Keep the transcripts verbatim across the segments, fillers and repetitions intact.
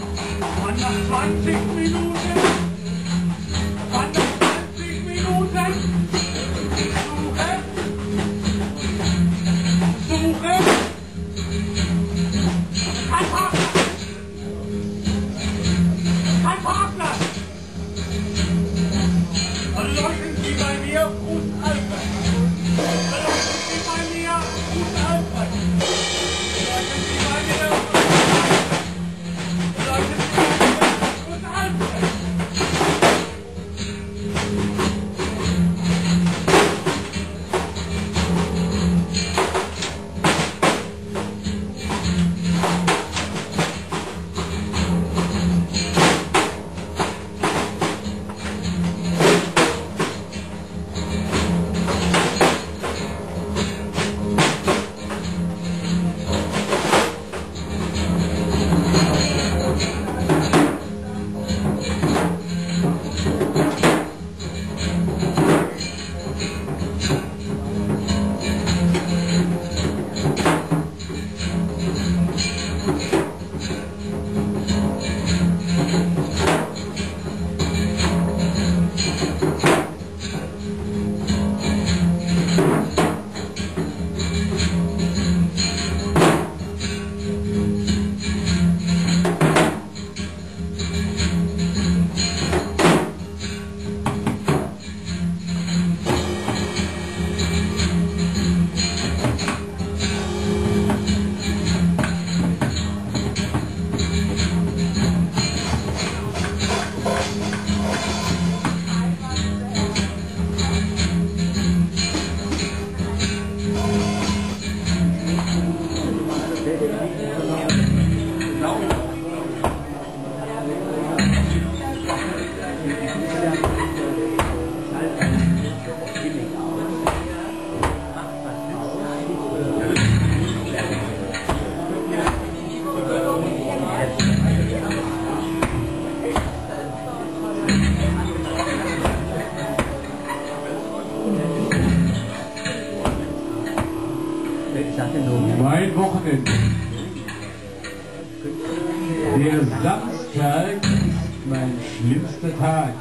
Und nach zwanzig Minuten, und nach zwanzig Minuten, suchen, suchen, ein Parkplatz, ein Parkplatz, verloschen Sie bei mir guten Alkohol, verloschen Sie bei mir guten Alkohol, verloschen Sie bei mir guten Alkohol. Mein Wochenende. Der Samstag ist mein schlimmster Tag.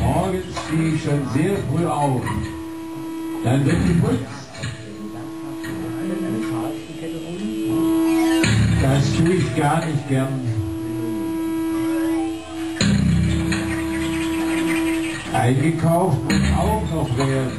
Morgens stehe ich schon sehr früh auf. Dann wird geputzt. Das tue ich gar nicht gern. Eingekauft muss auch noch werden.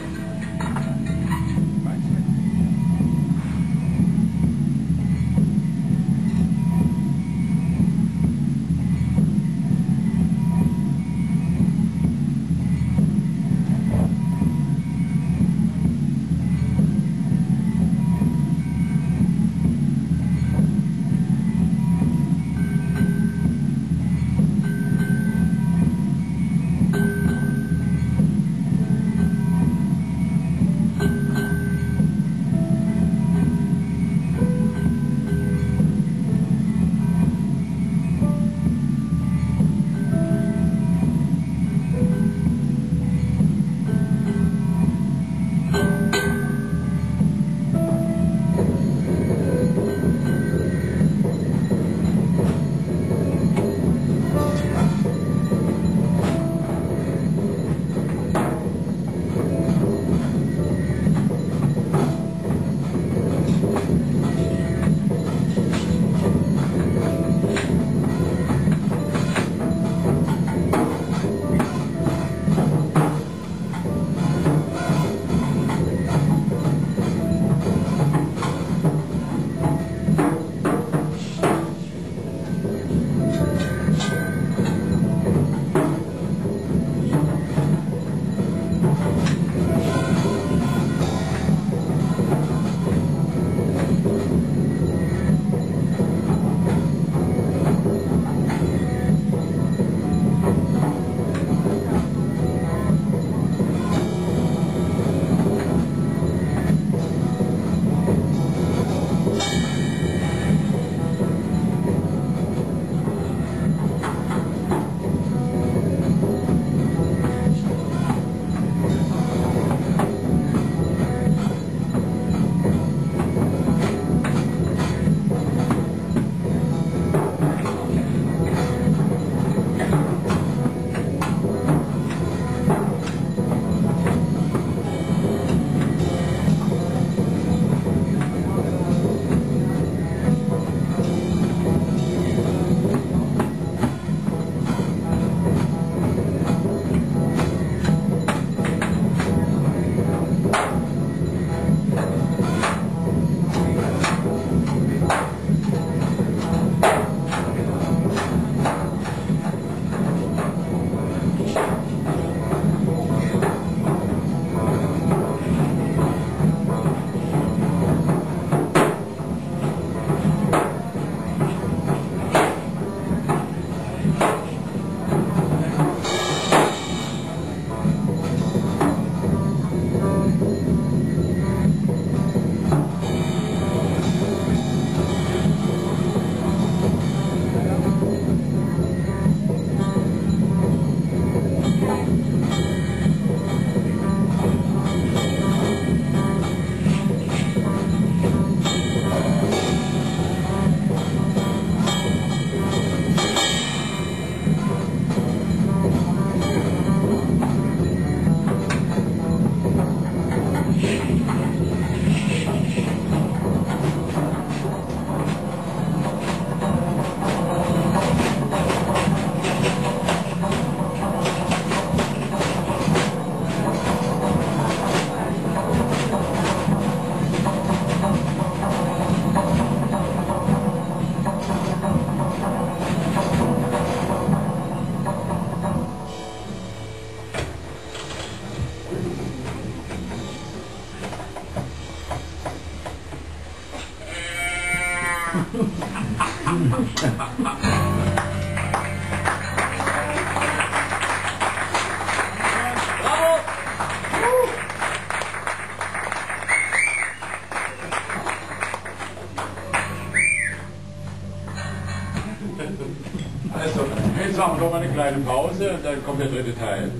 Also, jetzt machen wir noch mal eine kleine Pause und dann kommt der dritte Teil.